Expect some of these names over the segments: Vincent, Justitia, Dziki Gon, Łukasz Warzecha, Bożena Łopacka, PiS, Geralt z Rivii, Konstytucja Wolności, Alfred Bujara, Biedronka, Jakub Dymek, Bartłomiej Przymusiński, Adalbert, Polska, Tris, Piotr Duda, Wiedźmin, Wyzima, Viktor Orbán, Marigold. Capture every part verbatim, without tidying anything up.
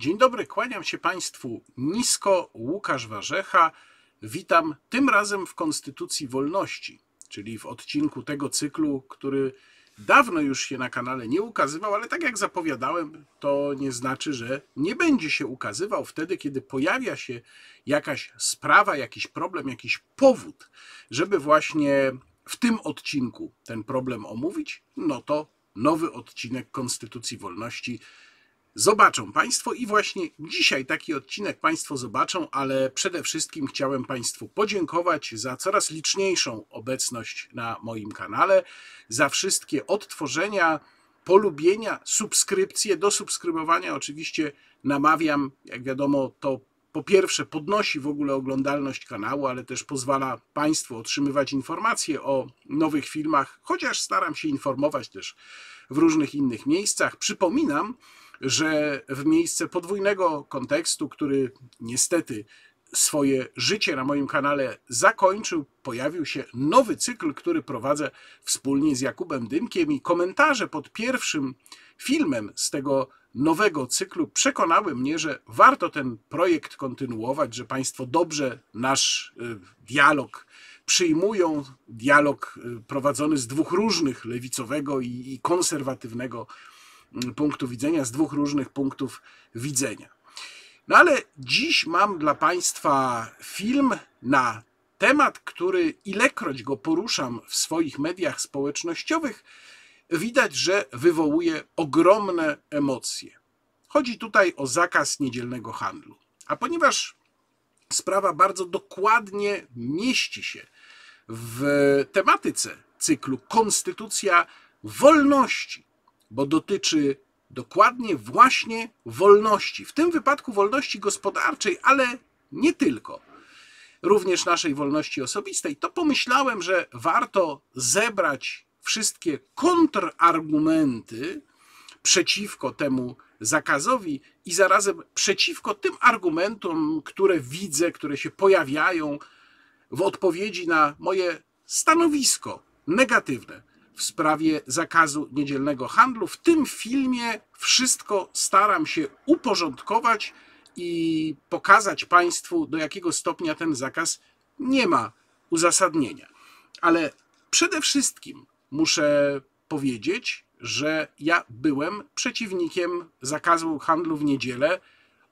Dzień dobry, kłaniam się Państwu nisko, Łukasz Warzecha. Witam tym razem w Konstytucji Wolności, czyli w odcinku tego cyklu, który dawno już się na kanale nie ukazywał, ale tak jak zapowiadałem, to nie znaczy, że nie będzie się ukazywał wtedy, kiedy pojawia się jakaś sprawa, jakiś problem, jakiś powód, żeby właśnie w tym odcinku ten problem omówić, no to nowy odcinek Konstytucji Wolności zobaczą Państwo i właśnie dzisiaj taki odcinek Państwo zobaczą, ale przede wszystkim chciałem Państwu podziękować za coraz liczniejszą obecność na moim kanale, za wszystkie odtworzenia, polubienia, subskrypcje. Do subskrybowania oczywiście namawiam, jak wiadomo, to po pierwsze podnosi w ogóle oglądalność kanału, ale też pozwala Państwu otrzymywać informacje o nowych filmach, chociaż staram się informować też w różnych innych miejscach. Przypominam, że w miejsce podwójnego kontekstu, który niestety swoje życie na moim kanale zakończył, pojawił się nowy cykl, który prowadzę wspólnie z Jakubem Dymkiem i komentarze pod pierwszym filmem z tego nowego cyklu przekonały mnie, że warto ten projekt kontynuować, że Państwo dobrze nasz dialog przyjmują, dialog prowadzony z dwóch różnych, lewicowego i konserwatywnego punktu widzenia, z dwóch różnych punktów widzenia. No ale dziś mam dla Państwa film na temat, który ilekroć go poruszam w swoich mediach społecznościowych, widać, że wywołuje ogromne emocje. Chodzi tutaj o zakaz niedzielnego handlu. A ponieważ sprawa bardzo dokładnie mieści się w tematyce cyklu Konstytucja Wolności, bo dotyczy dokładnie właśnie wolności. W tym wypadku wolności gospodarczej, ale nie tylko. Również naszej wolności osobistej. To pomyślałem, że warto zebrać wszystkie kontrargumenty przeciwko temu zakazowi i zarazem przeciwko tym argumentom, które widzę, które się pojawiają w odpowiedzi na moje stanowisko negatywne w sprawie zakazu niedzielnego handlu. W tym filmie wszystko staram się uporządkować i pokazać Państwu, do jakiego stopnia ten zakaz nie ma uzasadnienia. Ale przede wszystkim muszę powiedzieć, że ja byłem przeciwnikiem zakazu handlu w niedzielę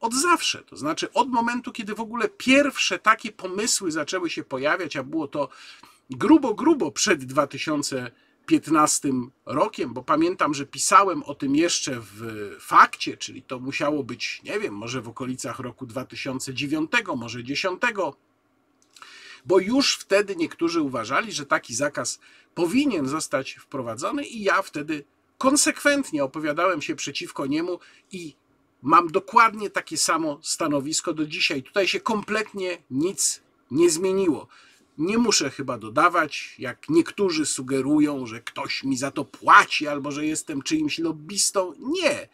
od zawsze. To znaczy od momentu, kiedy w ogóle pierwsze takie pomysły zaczęły się pojawiać, a było to grubo, grubo przed dwa tysiące piętnastym rokiem, bo pamiętam, że pisałem o tym jeszcze w Fakcie, czyli to musiało być, nie wiem, może w okolicach roku dwa tysiące dziewiątego, może dwa tysiące dziesiątego, bo już wtedy niektórzy uważali, że taki zakaz powinien zostać wprowadzony i ja wtedy konsekwentnie opowiadałem się przeciwko niemu i mam dokładnie takie samo stanowisko do dzisiaj. Tutaj się kompletnie nic nie zmieniło. Nie muszę chyba dodawać, jak niektórzy sugerują, że ktoś mi za to płaci albo że jestem czyimś lobbystą. Nie.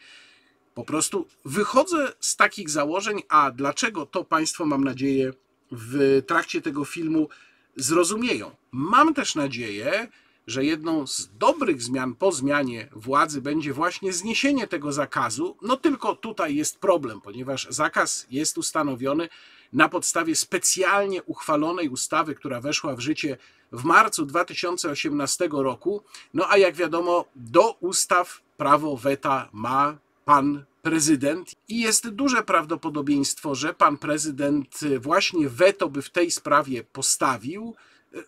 Po prostu wychodzę z takich założeń, a dlaczego to Państwo, mam nadzieję, w trakcie tego filmu zrozumieją. Mam też nadzieję, że jedną z dobrych zmian po zmianie władzy będzie właśnie zniesienie tego zakazu. No tylko tutaj jest problem, ponieważ zakaz jest ustanowiony na podstawie specjalnie uchwalonej ustawy, która weszła w życie w marcu dwa tysiące osiemnastego roku. No a jak wiadomo, do ustaw prawo weta ma pan prezydent i jest duże prawdopodobieństwo, że pan prezydent właśnie weto by w tej sprawie postawił,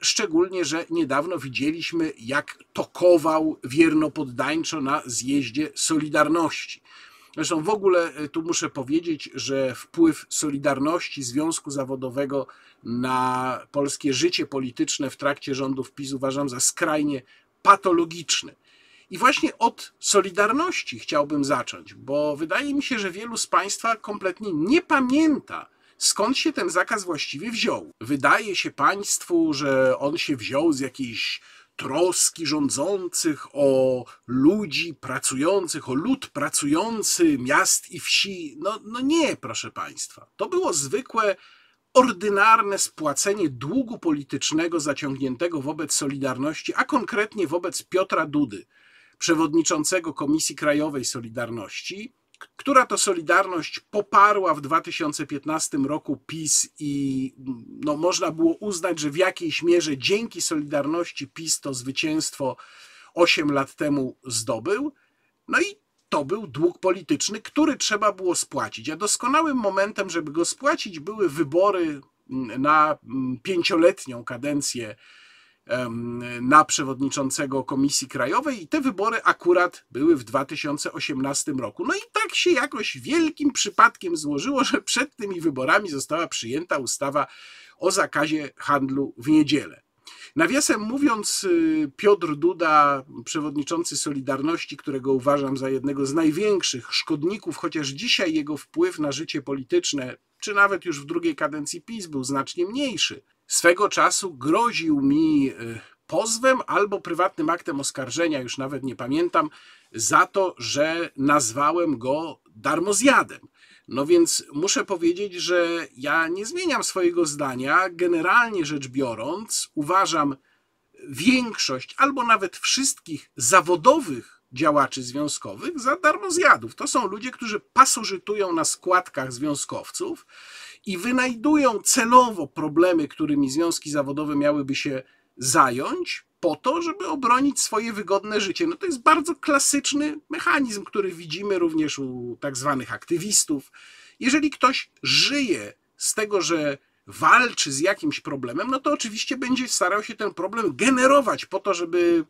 szczególnie że niedawno widzieliśmy, jak tokował wiernopoddańczo na zjeździe Solidarności. Zresztą w ogóle tu muszę powiedzieć, że wpływ Solidarności, Związku Zawodowego na polskie życie polityczne w trakcie rządów PiS uważam za skrajnie patologiczny. I właśnie od Solidarności chciałbym zacząć, bo wydaje mi się, że wielu z Państwa kompletnie nie pamięta, skąd się ten zakaz właściwie wziął. Wydaje się Państwu, że on się wziął z jakiejś troski rządzących o ludzi pracujących, o lud pracujący, miast i wsi. No, no nie, proszę Państwa. To było zwykłe, ordynarne spłacenie długu politycznego zaciągniętego wobec Solidarności, a konkretnie wobec Piotra Dudy, przewodniczącego Komisji Krajowej Solidarności, która to solidarność poparła w dwa tysiące piętnastym roku PiS i no, można było uznać, że w jakiejś mierze dzięki Solidarności PiS to zwycięstwo osiem lat temu zdobył. No i to był dług polityczny, który trzeba było spłacić. A doskonałym momentem, żeby go spłacić, były wybory na pięcioletnią kadencję na przewodniczącego Komisji Krajowej i te wybory akurat były w dwa tysiące osiemnastym roku. No i tak się jakoś wielkim przypadkiem złożyło, że przed tymi wyborami została przyjęta ustawa o zakazie handlu w niedzielę. Nawiasem mówiąc, Piotr Duda, przewodniczący Solidarności, którego uważam za jednego z największych szkodników, chociaż dzisiaj jego wpływ na życie polityczne, czy nawet już w drugiej kadencji PiS był znacznie mniejszy, swego czasu groził mi pozwem albo prywatnym aktem oskarżenia, już nawet nie pamiętam, za to, że nazwałem go darmozjadem. No więc muszę powiedzieć, że ja nie zmieniam swojego zdania. Generalnie rzecz biorąc, uważam większość albo nawet wszystkich zawodowych działaczy związkowych za darmozjadów. To są ludzie, którzy pasożytują na składkach związkowców i wynajdują celowo problemy, którymi związki zawodowe miałyby się zająć, po to, żeby obronić swoje wygodne życie. No to jest bardzo klasyczny mechanizm, który widzimy również u tak zwanych aktywistów. Jeżeli ktoś żyje z tego, że walczy z jakimś problemem, no to oczywiście będzie starał się ten problem generować po to, żeby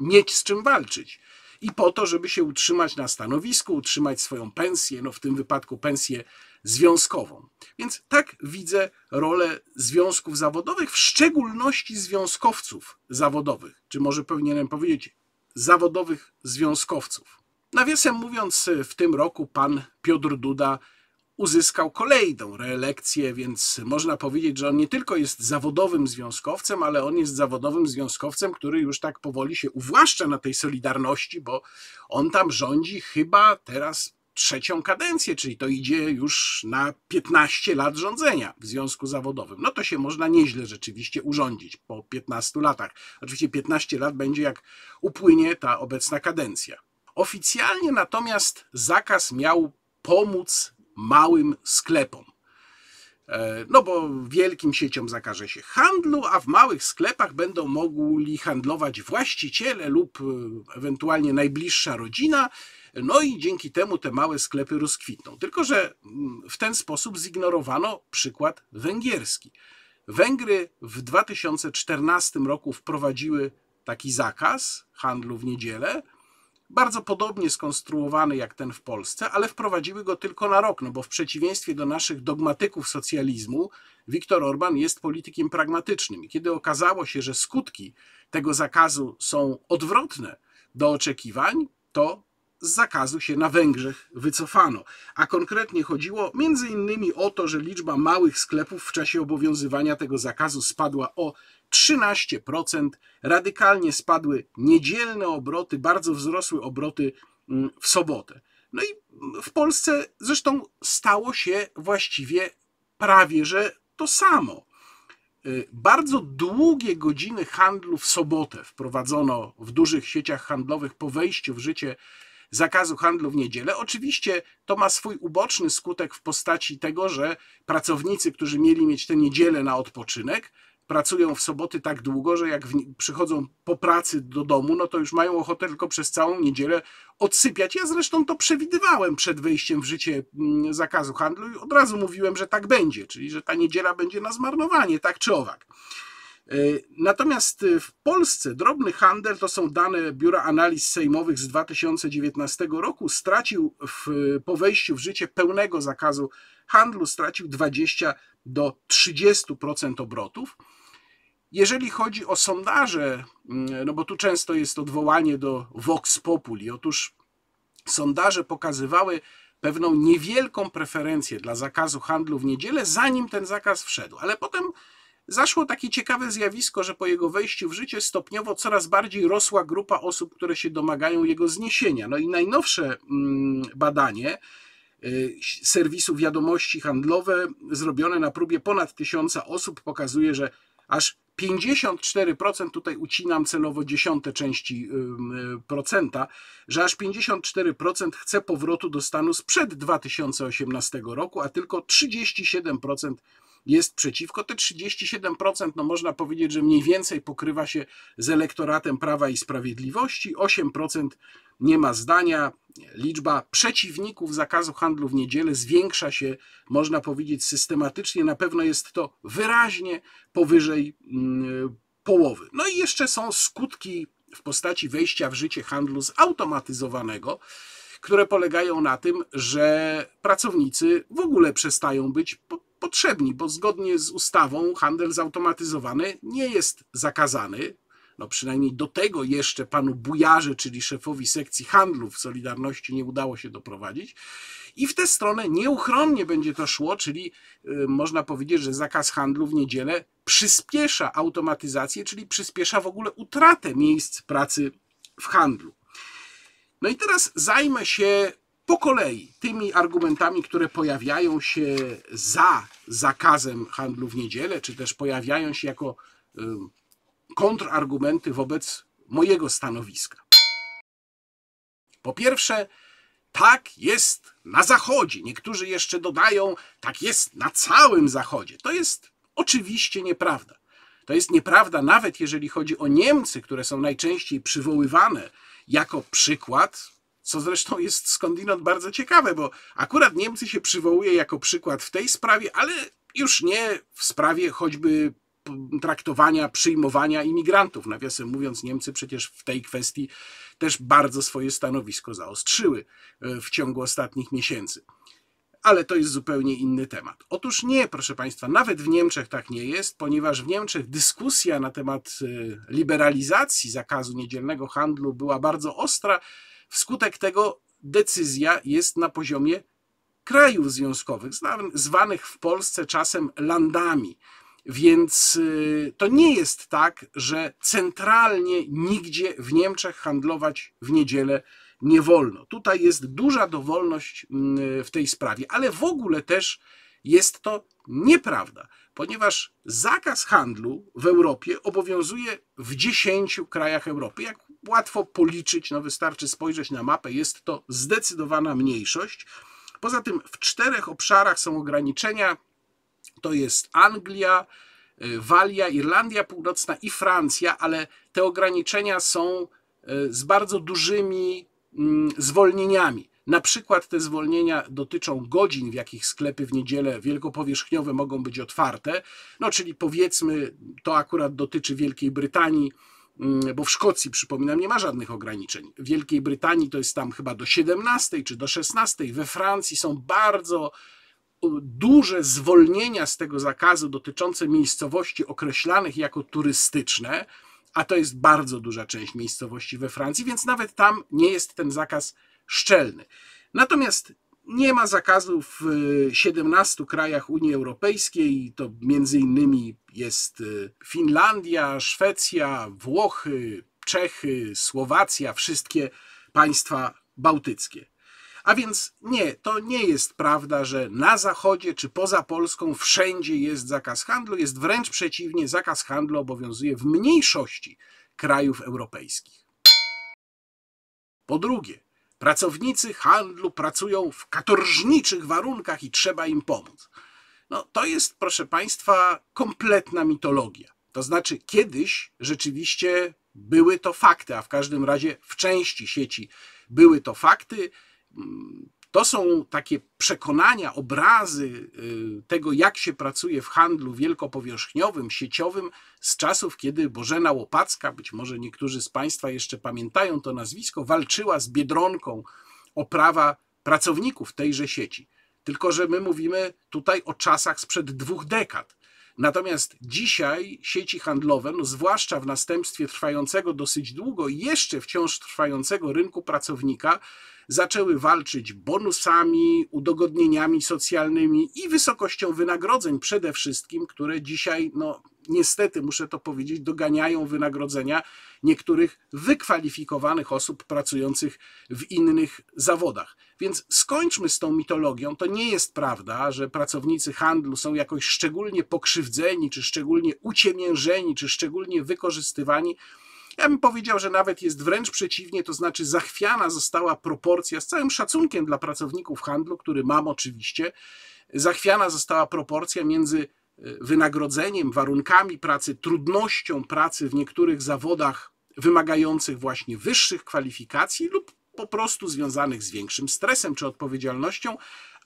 mieć z czym walczyć. I po to, żeby się utrzymać na stanowisku, utrzymać swoją pensję, no w tym wypadku pensję związkową. Więc tak widzę rolę związków zawodowych, w szczególności związkowców zawodowych, czy może powinienem powiedzieć zawodowych związkowców. Nawiasem mówiąc, w tym roku pan Piotr Duda uzyskał kolejną reelekcję, więc można powiedzieć, że on nie tylko jest zawodowym związkowcem, ale on jest zawodowym związkowcem, który już tak powoli się uwłaszcza na tej Solidarności, bo on tam rządzi chyba teraz trzecią kadencję, czyli to idzie już na piętnaście lat rządzenia w związku zawodowym. No to się można nieźle rzeczywiście urządzić po piętnastu latach. Oczywiście piętnaście lat będzie, jak upłynie ta obecna kadencja. Oficjalnie natomiast zakaz miał pomóc małym sklepom. No bo wielkim sieciom zakaże się handlu, a w małych sklepach będą mogli handlować właściciele lub ewentualnie najbliższa rodzina, no i dzięki temu te małe sklepy rozkwitną. Tylko że w ten sposób zignorowano przykład węgierski. Węgry w dwa tysiące czternastym roku wprowadziły taki zakaz handlu w niedzielę, bardzo podobnie skonstruowany jak ten w Polsce, ale wprowadziły go tylko na rok, no bo w przeciwieństwie do naszych dogmatyków socjalizmu, Viktor Orbán jest politykiem pragmatycznym. I kiedy okazało się, że skutki tego zakazu są odwrotne do oczekiwań, to z zakazu się na Węgrzech wycofano. A konkretnie chodziło między innymi o to, że liczba małych sklepów w czasie obowiązywania tego zakazu spadła o trzynaście procent, radykalnie spadły niedzielne obroty, bardzo wzrosły obroty w sobotę. No i w Polsce zresztą stało się właściwie prawie że to samo. Bardzo długie godziny handlu w sobotę wprowadzono w dużych sieciach handlowych po wejściu w życie zakazu handlu w niedzielę. Oczywiście to ma swój uboczny skutek w postaci tego, że pracownicy, którzy mieli mieć tę niedzielę na odpoczynek, pracują w soboty tak długo, że jak przychodzą po pracy do domu, no to już mają ochotę tylko przez całą niedzielę odsypiać. Ja zresztą to przewidywałem przed wejściem w życie zakazu handlu i od razu mówiłem, że tak będzie, czyli że ta niedziela będzie na zmarnowanie, tak czy owak. Natomiast w Polsce drobny handel, to są dane Biura Analiz Sejmowych z dwa tysiące dziewiętnastego roku, stracił w, po wejściu w życie pełnego zakazu handlu, stracił dwadzieścia do trzydziestu procent obrotów. Jeżeli chodzi o sondaże, no bo tu często jest odwołanie do Vox Populi, otóż sondaże pokazywały pewną niewielką preferencję dla zakazu handlu w niedzielę, zanim ten zakaz wszedł, ale potem zaszło takie ciekawe zjawisko, że po jego wejściu w życie stopniowo coraz bardziej rosła grupa osób, które się domagają jego zniesienia. No i najnowsze badanie serwisu Wiadomości Handlowe zrobione na próbie ponad tysiąca osób pokazuje, że aż pięćdziesiąt cztery procent, tutaj ucinam celowo dziesiąte części procenta, że aż pięćdziesiąt cztery procent chce powrotu do stanu sprzed dwa tysiące osiemnastego roku, a tylko trzydzieści siedem procent jest przeciwko. Te trzydzieści siedem procent, no można powiedzieć, że mniej więcej pokrywa się z elektoratem Prawa i Sprawiedliwości, osiem procent nie ma zdania. Liczba przeciwników zakazu handlu w niedzielę zwiększa się, można powiedzieć, systematycznie. Na pewno jest to wyraźnie powyżej połowy. No i jeszcze są skutki w postaci wejścia w życie handlu zautomatyzowanego, które polegają na tym, że pracownicy w ogóle przestają być potrzebni, bo zgodnie z ustawą handel zautomatyzowany nie jest zakazany. No przynajmniej do tego jeszcze panu Bujarze, czyli szefowi sekcji handlu w Solidarności, nie udało się doprowadzić. I w tę stronę nieuchronnie będzie to szło, czyli yy, można powiedzieć, że zakaz handlu w niedzielę przyspiesza automatyzację, czyli przyspiesza w ogóle utratę miejsc pracy w handlu. No i teraz zajmę się po kolei tymi argumentami, które pojawiają się za zakazem handlu w niedzielę, czy też pojawiają się jako yy, kontrargumenty wobec mojego stanowiska. Po pierwsze, tak jest na Zachodzie. Niektórzy jeszcze dodają, tak jest na całym Zachodzie. To jest oczywiście nieprawda. To jest nieprawda nawet jeżeli chodzi o Niemcy, które są najczęściej przywoływane jako przykład, co zresztą jest skądinąd bardzo ciekawe, bo akurat Niemcy się przywołuje jako przykład w tej sprawie, ale już nie w sprawie choćby traktowania, przyjmowania imigrantów. Nawiasem mówiąc, Niemcy przecież w tej kwestii też bardzo swoje stanowisko zaostrzyły w ciągu ostatnich miesięcy. Ale to jest zupełnie inny temat. Otóż nie, proszę Państwa, nawet w Niemczech tak nie jest, ponieważ w Niemczech dyskusja na temat liberalizacji zakazu niedzielnego handlu była bardzo ostra. Wskutek tego decyzja jest na poziomie krajów związkowych, zwanych w Polsce czasem landami. Więc to nie jest tak, że centralnie nigdzie w Niemczech handlować w niedzielę nie wolno. Tutaj jest duża dowolność w tej sprawie, ale w ogóle też jest to nieprawda, ponieważ zakaz handlu w Europie obowiązuje w dziesięciu krajach Europy. Jak łatwo policzyć, no wystarczy spojrzeć na mapę, jest to zdecydowana mniejszość. Poza tym w czterech obszarach są ograniczenia. To jest Anglia, Walia, Irlandia Północna i Francja, ale te ograniczenia są z bardzo dużymi zwolnieniami. Na przykład te zwolnienia dotyczą godzin, w jakich sklepy w niedzielę wielkopowierzchniowe mogą być otwarte. No czyli powiedzmy, to akurat dotyczy Wielkiej Brytanii, bo w Szkocji, przypominam, nie ma żadnych ograniczeń. W Wielkiej Brytanii to jest tam chyba do siedemnastej czy do szesnastej. We Francji są bardzo duże zwolnienia z tego zakazu dotyczące miejscowości określanych jako turystyczne, a to jest bardzo duża część miejscowości we Francji, więc nawet tam nie jest ten zakaz szczelny. Natomiast nie ma zakazu w siedemnastu krajach Unii Europejskiej, to między innymi jest Finlandia, Szwecja, Włochy, Czechy, Słowacja, wszystkie państwa bałtyckie. A więc nie, to nie jest prawda, że na Zachodzie czy poza Polską wszędzie jest zakaz handlu. Jest wręcz przeciwnie, zakaz handlu obowiązuje w mniejszości krajów europejskich. Po drugie, pracownicy handlu pracują w katorżniczych warunkach i trzeba im pomóc. No, to jest, proszę Państwa, kompletna mitologia. To znaczy kiedyś rzeczywiście były to fakty, a w każdym razie w części sieci były to fakty. To są takie przekonania, obrazy tego, jak się pracuje w handlu wielkopowierzchniowym, sieciowym z czasów, kiedy Bożena Łopacka, być może niektórzy z Państwa jeszcze pamiętają to nazwisko, walczyła z Biedronką o prawa pracowników tejże sieci. Tylko że my mówimy tutaj o czasach sprzed dwóch dekad. Natomiast dzisiaj sieci handlowe, no zwłaszcza w następstwie trwającego dosyć długo i jeszcze wciąż trwającego rynku pracownika, zaczęły walczyć bonusami, udogodnieniami socjalnymi i wysokością wynagrodzeń przede wszystkim, które dzisiaj no, niestety, muszę to powiedzieć, doganiają wynagrodzenia niektórych wykwalifikowanych osób pracujących w innych zawodach. Więc skończmy z tą mitologią. To nie jest prawda, że pracownicy handlu są jakoś szczególnie pokrzywdzeni, czy szczególnie uciemiężeni, czy szczególnie wykorzystywani. Ja bym powiedział, że nawet jest wręcz przeciwnie, to znaczy zachwiana została proporcja, z całym szacunkiem dla pracowników handlu, który mam oczywiście, zachwiana została proporcja między wynagrodzeniem, warunkami pracy, trudnością pracy w niektórych zawodach wymagających właśnie wyższych kwalifikacji lub po prostu związanych z większym stresem czy odpowiedzialnością,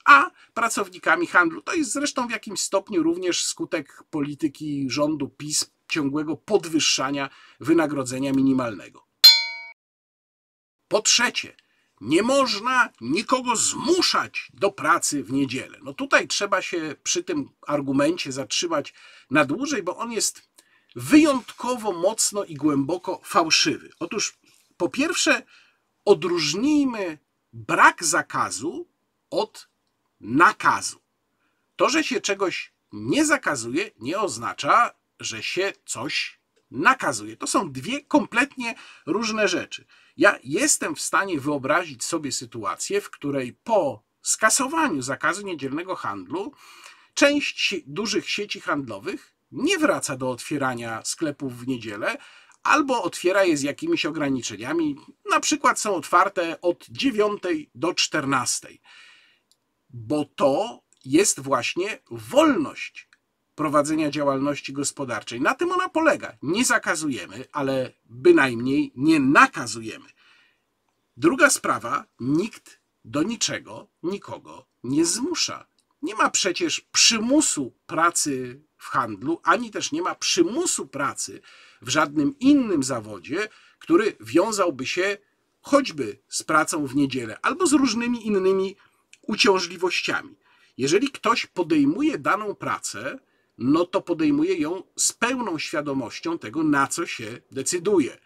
a pracownikami handlu. To jest zresztą w jakimś stopniu również skutek polityki rządu PiS, ciągłego podwyższania wynagrodzenia minimalnego. Po trzecie, nie można nikogo zmuszać do pracy w niedzielę. No tutaj trzeba się przy tym argumencie zatrzymać na dłużej, bo on jest wyjątkowo mocno i głęboko fałszywy. Otóż po pierwsze odróżnijmy brak zakazu od nakazu. To, że się czegoś nie zakazuje, nie oznacza, że się coś nakazuje. To są dwie kompletnie różne rzeczy. Ja jestem w stanie wyobrazić sobie sytuację, w której po skasowaniu zakazu niedzielnego handlu część dużych sieci handlowych nie wraca do otwierania sklepów w niedzielę, albo otwiera je z jakimiś ograniczeniami. Na przykład są otwarte od dziewiątej do czternastej, bo to jest właśnie wolność prowadzenia działalności gospodarczej. Na tym ona polega. Nie zakazujemy, ale bynajmniej nie nakazujemy. Druga sprawa, nikt do niczego nikogo nie zmusza. Nie ma przecież przymusu pracy w handlu, ani też nie ma przymusu pracy w żadnym innym zawodzie, który wiązałby się choćby z pracą w niedzielę albo z różnymi innymi uciążliwościami. Jeżeli ktoś podejmuje daną pracę, no to podejmuje ją z pełną świadomością tego, na co się decyduje.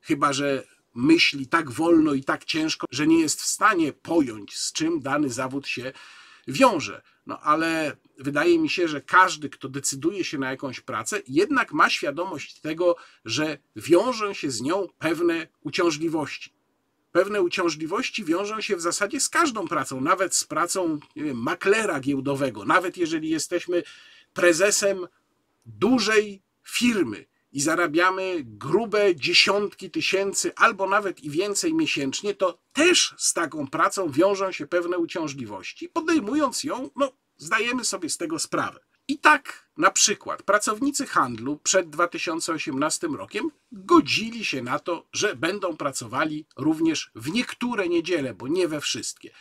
Chyba że myśli tak wolno i tak ciężko, że nie jest w stanie pojąć, z czym dany zawód się wiąże. No ale wydaje mi się, że każdy, kto decyduje się na jakąś pracę, jednak ma świadomość tego, że wiążą się z nią pewne uciążliwości. Pewne uciążliwości wiążą się w zasadzie z każdą pracą, nawet z pracą, nie wiem, maklera giełdowego, nawet jeżeli jesteśmy prezesem dużej firmy i zarabiamy grube dziesiątki tysięcy albo nawet i więcej miesięcznie, to też z taką pracą wiążą się pewne uciążliwości. Podejmując ją, no, zdajemy sobie z tego sprawę. I tak na przykład pracownicy handlu przed dwa tysiące osiemnastym rokiem godzili się na to, że będą pracowali również w niektóre niedziele, bo nie we wszystkie.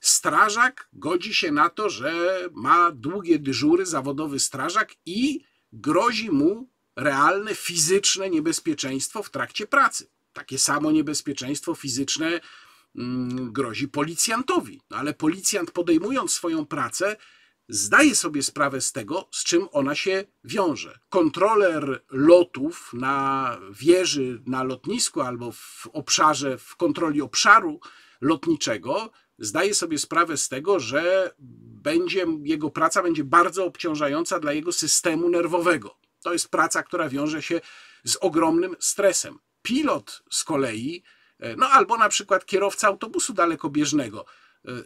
Strażak godzi się na to, że ma długie dyżury, zawodowy strażak, i grozi mu realne, fizyczne niebezpieczeństwo w trakcie pracy. Takie samo niebezpieczeństwo fizyczne grozi policjantowi. No ale policjant, podejmując swoją pracę, zdaje sobie sprawę z tego, z czym ona się wiąże. Kontroler lotów na wieży, na lotnisku albo w obszarze, w kontroli obszaru lotniczego zdaje sobie sprawę z tego, że będzie, jego praca będzie bardzo obciążająca dla jego systemu nerwowego. To jest praca, która wiąże się z ogromnym stresem. Pilot z kolei, no albo na przykład kierowca autobusu dalekobieżnego,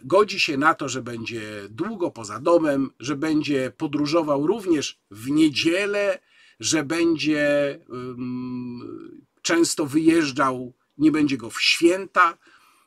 godzi się na to, że będzie długo poza domem, że będzie podróżował również w niedzielę, że będzie um, często wyjeżdżał, nie będzie go w święta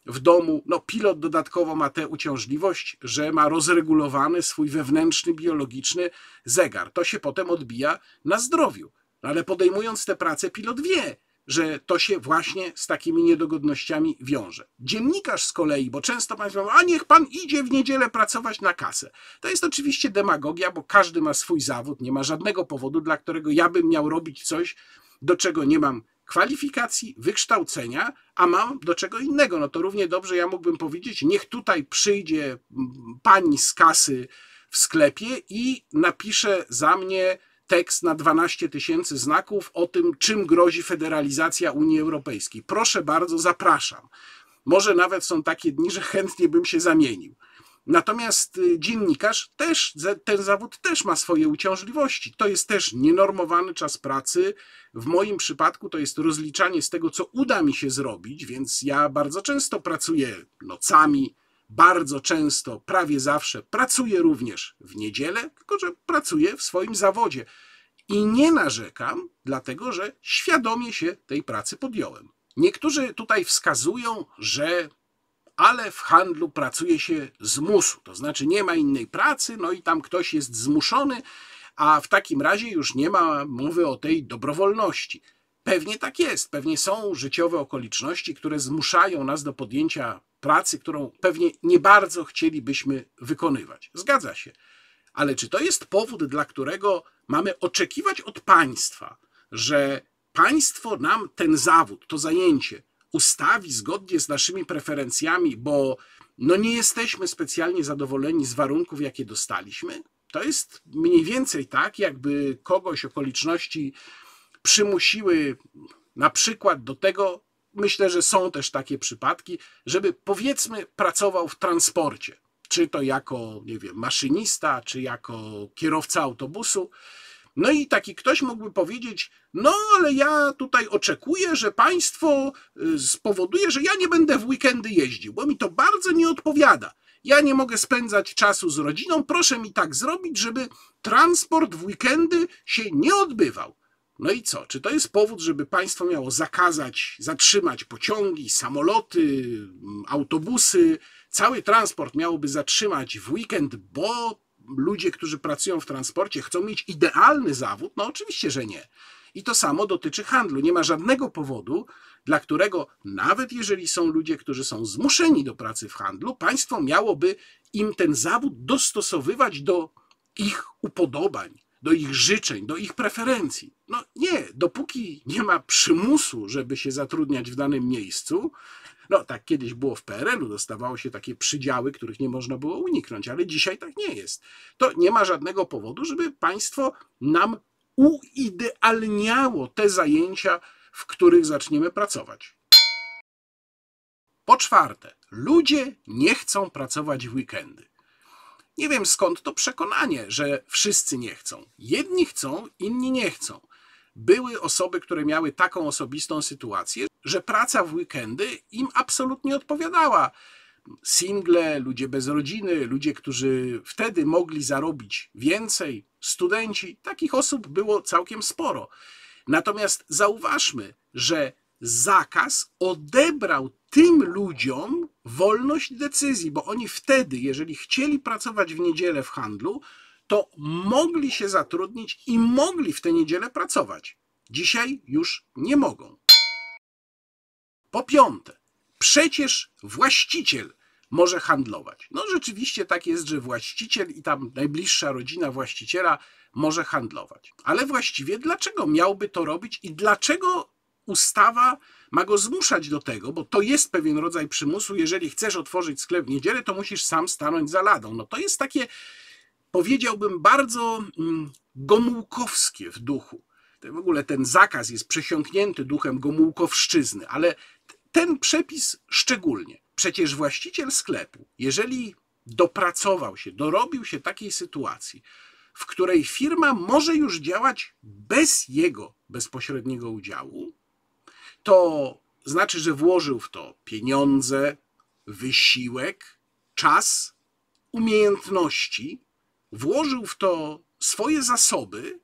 w domu. No, pilot dodatkowo ma tę uciążliwość, że ma rozregulowany swój wewnętrzny, biologiczny zegar. To się potem odbija na zdrowiu. No, ale podejmując tę pracę, pilot wie, że to się właśnie z takimi niedogodnościami wiąże. Dziennikarz z kolei, bo często państwo mówią, a niech pan idzie w niedzielę pracować na kasę. To jest oczywiście demagogia, bo każdy ma swój zawód, nie ma żadnego powodu, dla którego ja bym miał robić coś, do czego nie mam kwalifikacji, wykształcenia, a mam do czego innego. No to równie dobrze ja mógłbym powiedzieć, niech tutaj przyjdzie pani z kasy w sklepie i napisze za mnie tekst na dwanaście tysięcy znaków o tym, czym grozi federalizacja Unii Europejskiej. Proszę bardzo, zapraszam. Może nawet są takie dni, że chętnie bym się zamienił. Natomiast dziennikarz też, ten zawód też ma swoje uciążliwości. To jest też nienormowany czas pracy. W moim przypadku to jest rozliczanie z tego, co uda mi się zrobić, więc ja bardzo często pracuję nocami, bardzo często, prawie zawsze pracuję również w niedzielę, tylko że pracuję w swoim zawodzie. I nie narzekam, dlatego że świadomie się tej pracy podjąłem. Niektórzy tutaj wskazują, że ale w handlu pracuje się z musu, to znaczy nie ma innej pracy, no i tam ktoś jest zmuszony, a w takim razie już nie ma mowy o tej dobrowolności. Pewnie tak jest, pewnie są życiowe okoliczności, które zmuszają nas do podjęcia pracy, którą pewnie nie bardzo chcielibyśmy wykonywać. Zgadza się. Ale czy to jest powód, dla którego mamy oczekiwać od państwa, że państwo nam ten zawód, to zajęcie ustawi zgodnie z naszymi preferencjami, bo no nie jesteśmy specjalnie zadowoleni z warunków, jakie dostaliśmy? To jest mniej więcej tak, jakby kogoś okoliczności przymusiły na przykład do tego, myślę, że są też takie przypadki, żeby powiedzmy pracował w transporcie, czy to jako, nie wiem, maszynista, czy jako kierowca autobusu. No i taki ktoś mógłby powiedzieć, no ale ja tutaj oczekuję, że państwo spowoduje, że ja nie będę w weekendy jeździł, bo mi to bardzo nie odpowiada. Ja nie mogę spędzać czasu z rodziną, proszę mi tak zrobić, żeby transport w weekendy się nie odbywał. No i co? Czy to jest powód, żeby państwo miało zakazać, zatrzymać pociągi, samoloty, autobusy? Cały transport miałoby zatrzymać w weekend, bo ludzie, którzy pracują w transporcie, chcą mieć idealny zawód? No oczywiście, że nie. I to samo dotyczy handlu. Nie ma żadnego powodu, dla którego nawet jeżeli są ludzie, którzy są zmuszeni do pracy w handlu, państwo miałoby im ten zawód dostosowywać do ich upodobań, do ich życzeń, do ich preferencji. No nie, dopóki nie ma przymusu, żeby się zatrudniać w danym miejscu, no tak kiedyś było w P R L u, dostawało się takie przydziały, których nie można było uniknąć, ale dzisiaj tak nie jest. To nie ma żadnego powodu, żeby państwo nam uidealniało te zajęcia, w których zaczniemy pracować. Po czwarte, ludzie nie chcą pracować w weekendy. Nie wiem skąd to przekonanie, że wszyscy nie chcą. Jedni chcą, inni nie chcą. Były osoby, które miały taką osobistą sytuację, że praca w weekendy im absolutnie odpowiadała. Single, ludzie bez rodziny, ludzie, którzy wtedy mogli zarobić więcej, studenci. Takich osób było całkiem sporo. Natomiast zauważmy, że zakaz odebrał tym ludziom wolność decyzji, bo oni wtedy, jeżeli chcieli pracować w niedzielę w handlu, to mogli się zatrudnić i mogli w tę niedzielę pracować. Dzisiaj już nie mogą. Po piąte, przecież właściciel może handlować. No rzeczywiście tak jest, że właściciel i tam najbliższa rodzina właściciela może handlować. Ale właściwie dlaczego miałby to robić i dlaczego ustawa ma go zmuszać do tego, bo to jest pewien rodzaj przymusu. Jeżeli chcesz otworzyć sklep w niedzielę, to musisz sam stanąć za ladą. No to jest takie, powiedziałbym, bardzo gomułkowskie w duchu. W ogóle ten zakaz jest przesiąknięty duchem gomułkowszczyzny, ale ten przepis szczególnie. Przecież właściciel sklepu, jeżeli dopracował się, dorobił się takiej sytuacji, w której firma może już działać bez jego bezpośredniego udziału, to znaczy, że włożył w to pieniądze, wysiłek, czas, umiejętności, włożył w to swoje zasoby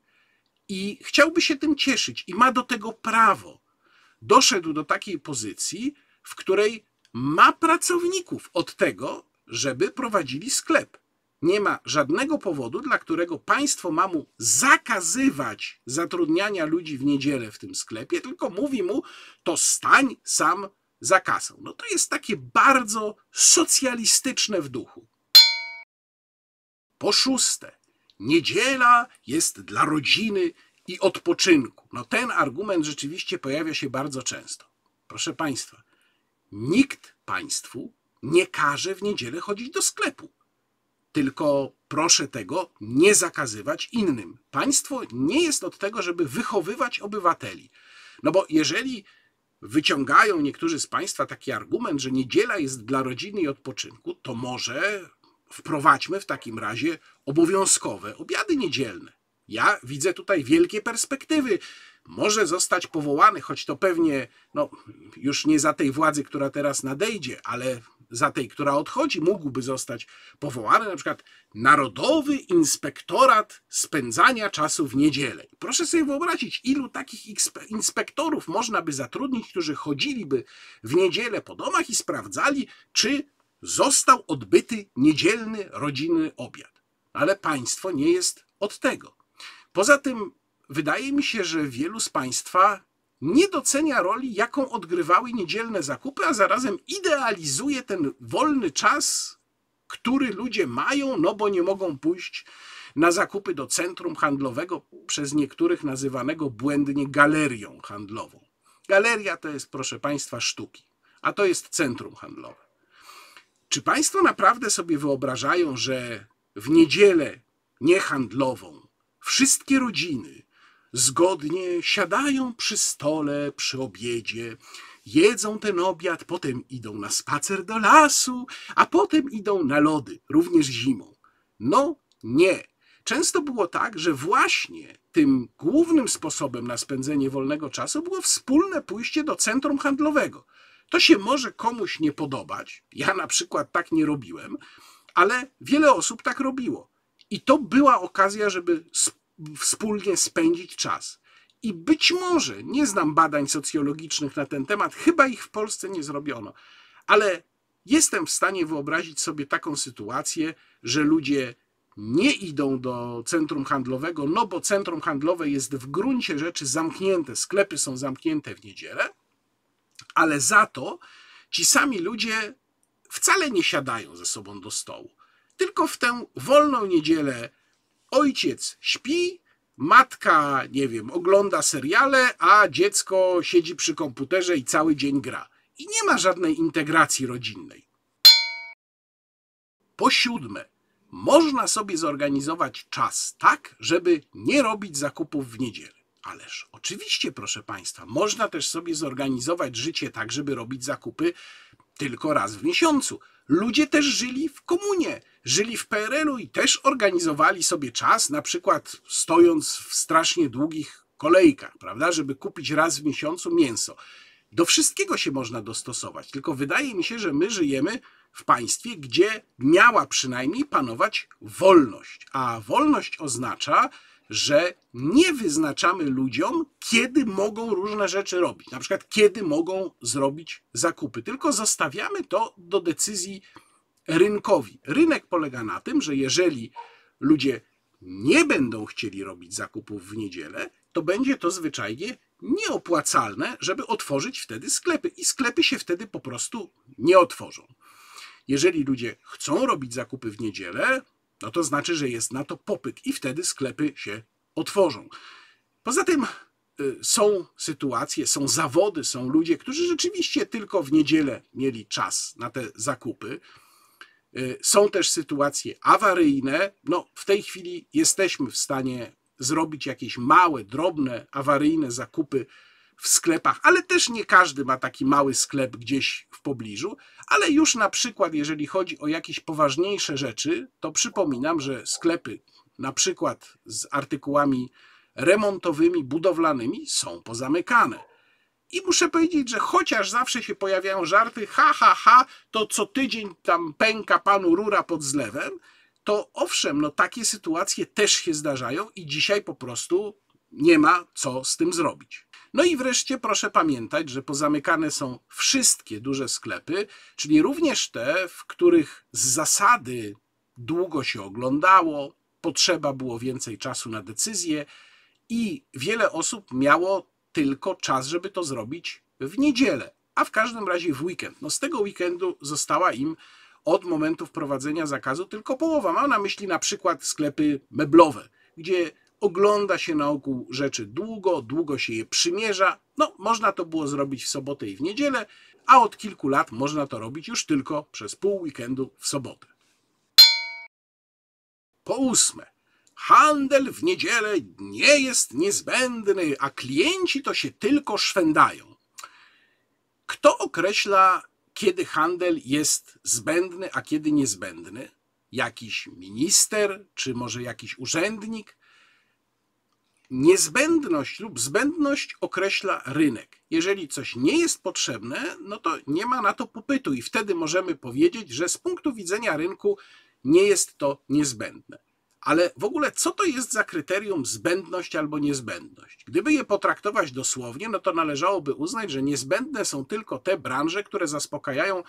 i chciałby się tym cieszyć i ma do tego prawo. Doszedł do takiej pozycji, w której ma pracowników od tego, żeby prowadzili sklep. Nie ma żadnego powodu, dla którego państwo ma mu zakazywać zatrudniania ludzi w niedzielę w tym sklepie, tylko mówi mu, to stań sam za kasą. No to jest takie bardzo socjalistyczne w duchu. Po szóste, niedziela jest dla rodziny i odpoczynku. No ten argument rzeczywiście pojawia się bardzo często. Proszę państwa, nikt państwu nie każe w niedzielę chodzić do sklepu. Tylko proszę tego nie zakazywać innym. Państwo nie jest od tego, żeby wychowywać obywateli. No bo jeżeli wyciągają niektórzy z państwa taki argument, że niedziela jest dla rodziny i odpoczynku, to może wprowadźmy w takim razie obowiązkowe obiady niedzielne. Ja widzę tutaj wielkie perspektywy. Może zostać powołany, choć to pewnie no, już nie za tej władzy, która teraz nadejdzie, ale za tej, która odchodzi, mógłby zostać powołany na przykład Narodowy Inspektorat Spędzania Czasu w Niedzielę. Proszę sobie wyobrazić, ilu takich inspektorów można by zatrudnić, którzy chodziliby w niedzielę po domach i sprawdzali, czy został odbyty niedzielny rodzinny obiad. Ale państwo nie jest od tego. Poza tym wydaje mi się, że wielu z państwa nie docenia roli, jaką odgrywały niedzielne zakupy, a zarazem idealizuje ten wolny czas, który ludzie mają, no bo nie mogą pójść na zakupy do centrum handlowego, przez niektórych nazywanego błędnie galerią handlową. Galeria to jest, proszę państwa, sztuki, a to jest centrum handlowe. Czy państwo naprawdę sobie wyobrażają, że w niedzielę niehandlową wszystkie rodziny zgodnie siadają przy stole, przy obiedzie, jedzą ten obiad, potem idą na spacer do lasu, a potem idą na lody, również zimą? No nie. Często było tak, że właśnie tym głównym sposobem na spędzenie wolnego czasu było wspólne pójście do centrum handlowego. To się może komuś nie podobać, ja na przykład tak nie robiłem, ale wiele osób tak robiło. I to była okazja, żeby wspólnie spędzić czas. I być może, nie znam badań socjologicznych na ten temat, chyba ich w Polsce nie zrobiono, ale jestem w stanie wyobrazić sobie taką sytuację, że ludzie nie idą do centrum handlowego, no bo centrum handlowe jest w gruncie rzeczy zamknięte, sklepy są zamknięte w niedzielę, ale za to ci sami ludzie wcale nie siadają ze sobą do stołu. Tylko w tę wolną niedzielę ojciec śpi, matka, nie wiem, ogląda seriale, a dziecko siedzi przy komputerze i cały dzień gra. I nie ma żadnej integracji rodzinnej. Po siódme, można sobie zorganizować czas tak, żeby nie robić zakupów w niedzielę. Ależ oczywiście, proszę państwa, można też sobie zorganizować życie tak, żeby robić zakupy tylko raz w miesiącu. Ludzie też żyli w komunie, żyli w P R L u i też organizowali sobie czas, na przykład stojąc w strasznie długich kolejkach, prawda, żeby kupić raz w miesiącu mięso. Do wszystkiego się można dostosować, tylko wydaje mi się, że my żyjemy w państwie, gdzie miała przynajmniej panować wolność, a wolność oznacza, że nie wyznaczamy ludziom, kiedy mogą różne rzeczy robić, na przykład kiedy mogą zrobić zakupy, tylko zostawiamy to do decyzji rynkowi. Rynek polega na tym, że jeżeli ludzie nie będą chcieli robić zakupów w niedzielę, to będzie to zwyczajnie nieopłacalne, żeby otworzyć wtedy sklepy i sklepy się wtedy po prostu nie otworzą. Jeżeli ludzie chcą robić zakupy w niedzielę, no to znaczy, że jest na to popyt i wtedy sklepy się otworzą. Poza tym są sytuacje, są zawody, są ludzie, którzy rzeczywiście tylko w niedzielę mieli czas na te zakupy. Są też sytuacje awaryjne. No, w tej chwili jesteśmy w stanie zrobić jakieś małe, drobne, awaryjne zakupy w sklepach, ale też nie każdy ma taki mały sklep gdzieś w pobliżu, ale już na przykład jeżeli chodzi o jakieś poważniejsze rzeczy, to przypominam, że sklepy na przykład z artykułami remontowymi, budowlanymi są pozamykane. I muszę powiedzieć, że chociaż zawsze się pojawiają żarty, ha, ha, ha, to co tydzień tam pęka panu rura pod zlewem, to owszem, no takie sytuacje też się zdarzają i dzisiaj po prostu nie ma co z tym zrobić. No i wreszcie proszę pamiętać, że pozamykane są wszystkie duże sklepy, czyli również te, w których z zasady długo się oglądało, potrzeba było więcej czasu na decyzje i wiele osób miało tylko czas, żeby to zrobić w niedzielę, a w każdym razie w weekend. No z tego weekendu została im od momentu wprowadzenia zakazu tylko połowa. Mam na myśli na przykład sklepy meblowe, gdzie ogląda się na ogół rzeczy długo, długo się je przymierza. No, można to było zrobić w sobotę i w niedzielę, a od kilku lat można to robić już tylko przez pół weekendu w sobotę. Po ósme, handel w niedzielę nie jest niezbędny, a klienci to się tylko szwędają. Kto określa, kiedy handel jest zbędny, a kiedy niezbędny? jakiś minister, czy może jakiś urzędnik. Niezbędność lub zbędność określa rynek. Jeżeli coś nie jest potrzebne, no to nie ma na to popytu i wtedy możemy powiedzieć, że z punktu widzenia rynku nie jest to niezbędne. Ale w ogóle co to jest za kryterium zbędność albo niezbędność? Gdyby je potraktować dosłownie, no to należałoby uznać, że niezbędne są tylko te branże, które zaspokajają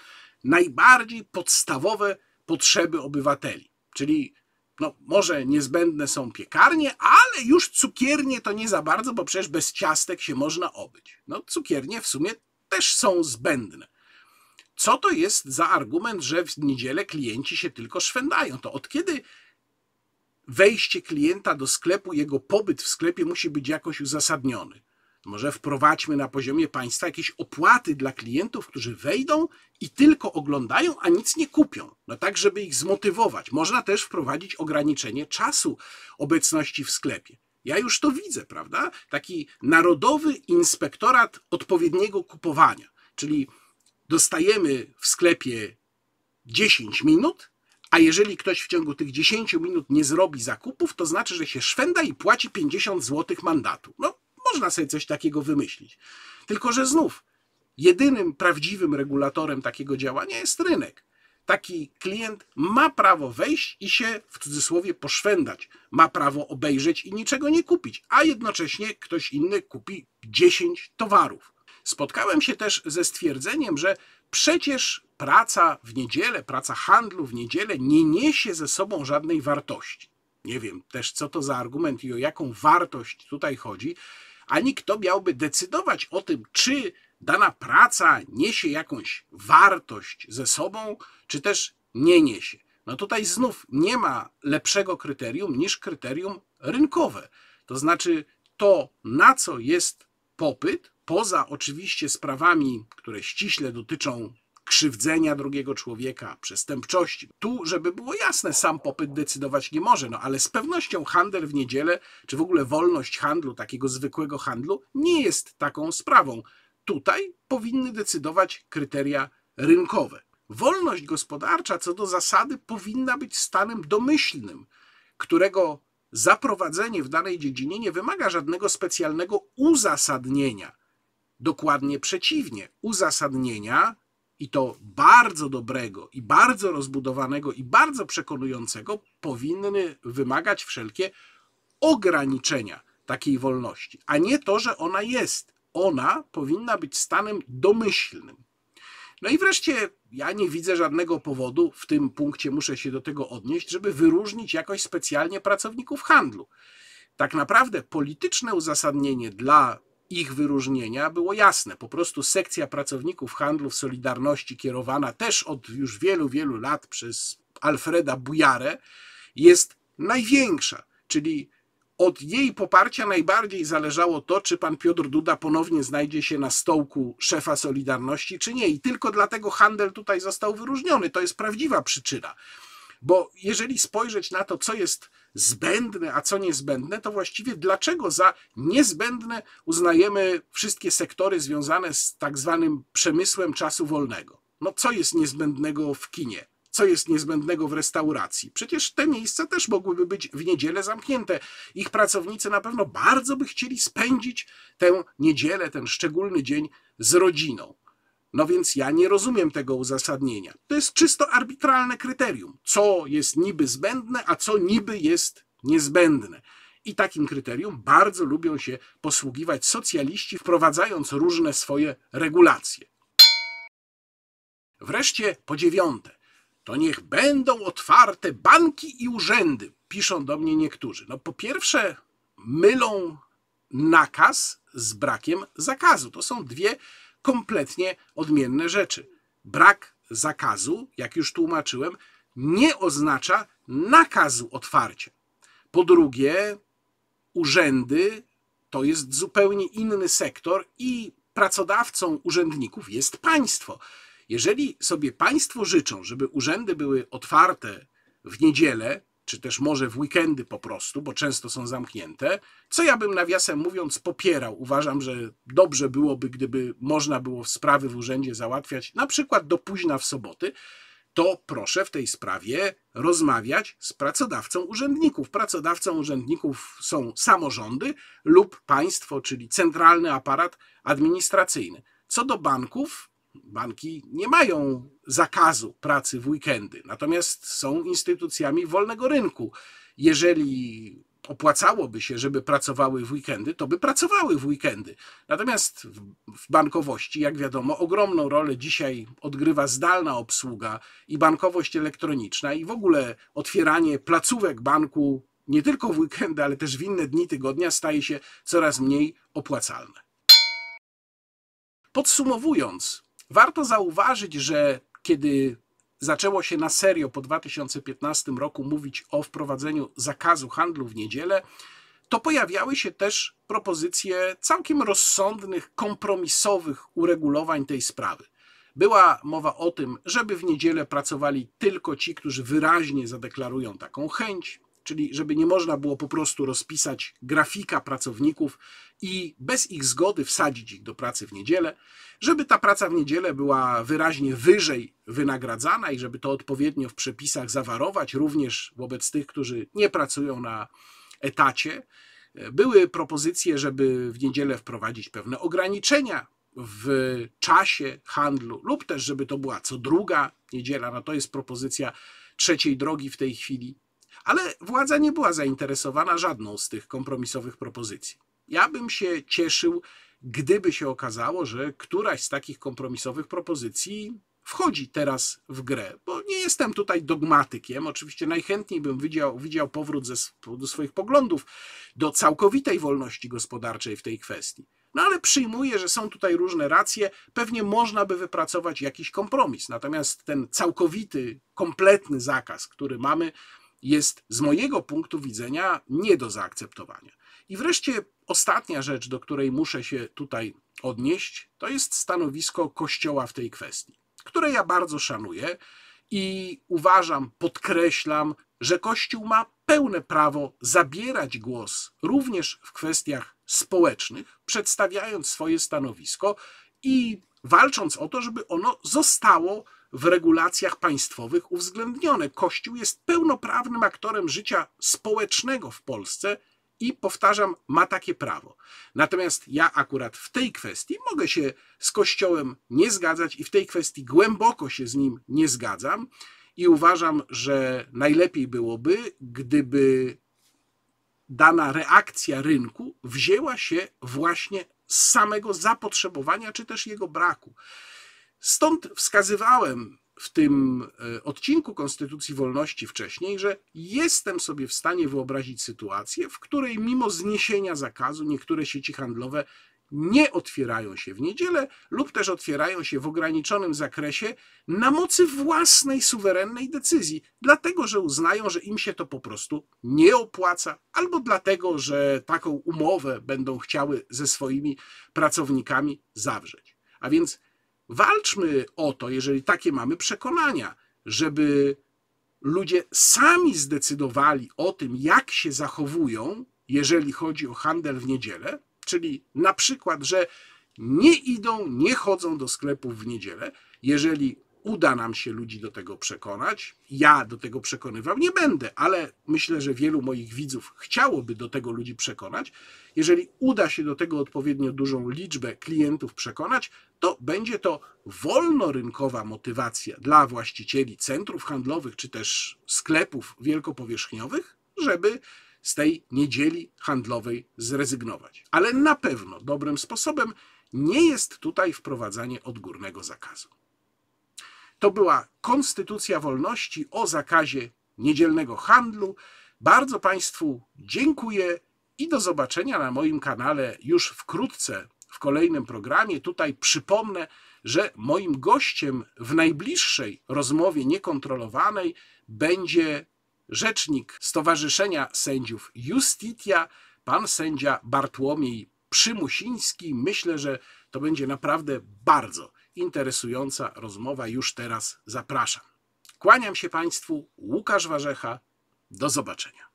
najbardziej podstawowe potrzeby obywateli. Czyli no, może niezbędne są piekarnie, ale już cukiernie to nie za bardzo, bo przecież bez ciastek się można obyć. No cukiernie w sumie też są zbędne. Co to jest za argument, że w niedzielę klienci się tylko szwędają? To od kiedy wejście klienta do sklepu, jego pobyt w sklepie musi być jakoś uzasadniony? Może wprowadźmy na poziomie państwa jakieś opłaty dla klientów, którzy wejdą i tylko oglądają, a nic nie kupią. No tak, żeby ich zmotywować. Można też wprowadzić ograniczenie czasu obecności w sklepie. Ja już to widzę, prawda? Taki narodowy inspektorat odpowiedniego kupowania. Czyli dostajemy w sklepie dziesięć minut, a jeżeli ktoś w ciągu tych dziesięciu minut nie zrobi zakupów, to znaczy, że się szwenda i płaci pięćdziesiąt złotych mandatu. No. Można sobie coś takiego wymyślić. Tylko że znów, jedynym prawdziwym regulatorem takiego działania jest rynek. Taki klient ma prawo wejść i się, w cudzysłowie, poszwędać. Ma prawo obejrzeć i niczego nie kupić, a jednocześnie ktoś inny kupi dziesięć towarów. Spotkałem się też ze stwierdzeniem, że przecież praca w niedzielę, praca handlu w niedzielę nie niesie ze sobą żadnej wartości. Nie wiem też, co to za argument i o jaką wartość tutaj chodzi. Ani kto miałby decydować o tym, czy dana praca niesie jakąś wartość ze sobą, czy też nie niesie. No tutaj znów nie ma lepszego kryterium niż kryterium rynkowe. To znaczy to, na co jest popyt, poza oczywiście sprawami, które ściśle dotyczą krzywdzenia drugiego człowieka, przestępczości. Tu, żeby było jasne, sam popyt decydować nie może, no ale z pewnością handel w niedzielę, czy w ogóle wolność handlu, takiego zwykłego handlu, nie jest taką sprawą. Tutaj powinny decydować kryteria rynkowe. Wolność gospodarcza co do zasady powinna być stanem domyślnym, którego zaprowadzenie w danej dziedzinie nie wymaga żadnego specjalnego uzasadnienia. Dokładnie przeciwnie, uzasadnienia, i to bardzo dobrego, i bardzo rozbudowanego, i bardzo przekonującego, powinny wymagać wszelkie ograniczenia takiej wolności, a nie to, że ona jest. Ona powinna być stanem domyślnym. No i wreszcie ja nie widzę żadnego powodu, w tym punkcie muszę się do tego odnieść, żeby wyróżnić jakoś specjalnie pracowników handlu. Tak naprawdę polityczne uzasadnienie dla ich wyróżnienia było jasne. Po prostu sekcja pracowników handlu w Solidarności, kierowana też od już wielu, wielu lat przez Alfreda Bujarę, jest największa. Czyli od jej poparcia najbardziej zależało to, czy pan Piotr Duda ponownie znajdzie się na stołku szefa Solidarności, czy nie. I tylko dlatego handel tutaj został wyróżniony. To jest prawdziwa przyczyna. Bo jeżeli spojrzeć na to, co jest zbędne, a co niezbędne, to właściwie dlaczego za niezbędne uznajemy wszystkie sektory związane z tak zwanym przemysłem czasu wolnego? No co jest niezbędnego w kinie? Co jest niezbędnego w restauracji? Przecież te miejsca też mogłyby być w niedzielę zamknięte. Ich pracownicy na pewno bardzo by chcieli spędzić tę niedzielę, ten szczególny dzień z rodziną. No więc ja nie rozumiem tego uzasadnienia. To jest czysto arbitralne kryterium. Co jest niby zbędne, a co niby jest niezbędne. I takim kryterium bardzo lubią się posługiwać socjaliści, wprowadzając różne swoje regulacje. Wreszcie po dziewiąte. To niech będą otwarte banki i urzędy, piszą do mnie niektórzy. No po pierwsze mylą nakaz z brakiem zakazu. To są dwie kompletnie odmienne rzeczy. Brak zakazu, jak już tłumaczyłem, nie oznacza nakazu otwarcia. Po drugie, urzędy to jest zupełnie inny sektor i pracodawcą urzędników jest państwo. Jeżeli sobie państwo życzą, żeby urzędy były otwarte w niedzielę, czy też może w weekendy po prostu, bo często są zamknięte, co ja bym nawiasem mówiąc popierał. Uważam, że dobrze byłoby, gdyby można było sprawy w urzędzie załatwiać na przykład do późna w soboty, to proszę w tej sprawie rozmawiać z pracodawcą urzędników. Pracodawcą urzędników są samorządy lub państwo, czyli centralny aparat administracyjny. Co do banków, banki nie mają zakazu pracy w weekendy, natomiast są instytucjami wolnego rynku. Jeżeli opłacałoby się, żeby pracowały w weekendy, to by pracowały w weekendy. Natomiast w bankowości, jak wiadomo, ogromną rolę dzisiaj odgrywa zdalna obsługa i bankowość elektroniczna i w ogóle otwieranie placówek banku nie tylko w weekendy, ale też w inne dni tygodnia staje się coraz mniej opłacalne. Podsumowując, warto zauważyć, że kiedy zaczęło się na serio po dwa tysiące piętnastym roku mówić o wprowadzeniu zakazu handlu w niedzielę, to pojawiały się też propozycje całkiem rozsądnych, kompromisowych uregulowań tej sprawy. Była mowa o tym, żeby w niedzielę pracowali tylko ci, którzy wyraźnie zadeklarują taką chęć, czyli żeby nie można było po prostu rozpisać grafika pracowników i bez ich zgody wsadzić ich do pracy w niedzielę, żeby ta praca w niedzielę była wyraźnie wyżej wynagradzana i żeby to odpowiednio w przepisach zawarować, również wobec tych, którzy nie pracują na etacie. Były propozycje, żeby w niedzielę wprowadzić pewne ograniczenia w czasie handlu lub też, żeby to była co druga niedziela. No to jest propozycja trzeciej drogi w tej chwili. Ale władza nie była zainteresowana żadną z tych kompromisowych propozycji. Ja bym się cieszył, gdyby się okazało, że któraś z takich kompromisowych propozycji wchodzi teraz w grę, bo nie jestem tutaj dogmatykiem. Oczywiście najchętniej bym widział, widział powrót ze, do swoich poglądów, do całkowitej wolności gospodarczej w tej kwestii. No ale przyjmuję, że są tutaj różne racje, pewnie można by wypracować jakiś kompromis. Natomiast ten całkowity, kompletny zakaz, który mamy, jest z mojego punktu widzenia nie do zaakceptowania. I wreszcie ostatnia rzecz, do której muszę się tutaj odnieść, to jest stanowisko Kościoła w tej kwestii, które ja bardzo szanuję i uważam, podkreślam, że Kościół ma pełne prawo zabierać głos również w kwestiach społecznych, przedstawiając swoje stanowisko i walcząc o to, żeby ono zostało w regulacjach państwowych uwzględnione. Kościół jest pełnoprawnym aktorem życia społecznego w Polsce i, powtarzam, ma takie prawo. Natomiast ja akurat w tej kwestii mogę się z Kościołem nie zgadzać i w tej kwestii głęboko się z nim nie zgadzam i uważam, że najlepiej byłoby, gdyby dana reakcja rynku wzięła się właśnie z samego zapotrzebowania, czy też jego braku. Stąd wskazywałem w tym odcinku Konstytucji Wolności wcześniej, że jestem sobie w stanie wyobrazić sytuację, w której mimo zniesienia zakazu niektóre sieci handlowe nie otwierają się w niedzielę lub też otwierają się w ograniczonym zakresie na mocy własnej, suwerennej decyzji, dlatego że uznają, że im się to po prostu nie opłaca albo dlatego, że taką umowę będą chciały ze swoimi pracownikami zawrzeć. A więc walczmy o to, jeżeli takie mamy przekonania, żeby ludzie sami zdecydowali o tym, jak się zachowują, jeżeli chodzi o handel w niedzielę, czyli na przykład, że nie idą, nie chodzą do sklepów w niedzielę. Jeżeli uda nam się ludzi do tego przekonać, ja do tego przekonywał nie będę, ale myślę, że wielu moich widzów chciałoby do tego ludzi przekonać. Jeżeli uda się do tego odpowiednio dużą liczbę klientów przekonać, to będzie to wolnorynkowa motywacja dla właścicieli centrów handlowych czy też sklepów wielkopowierzchniowych, żeby z tej niedzieli handlowej zrezygnować. Ale na pewno dobrym sposobem nie jest tutaj wprowadzanie odgórnego zakazu. To była Konstytucja Wolności o zakazie niedzielnego handlu. Bardzo Państwu dziękuję i do zobaczenia na moim kanale już wkrótce w kolejnym programie. Tutaj przypomnę, że moim gościem w najbliższej rozmowie niekontrolowanej będzie rzecznik Stowarzyszenia Sędziów Justitia, pan sędzia Bartłomiej Przymusiński. Myślę, że to będzie naprawdę bardzo interesująca rozmowa. Już teraz zapraszam. Kłaniam się Państwu, Łukasz Warzecha. Do zobaczenia.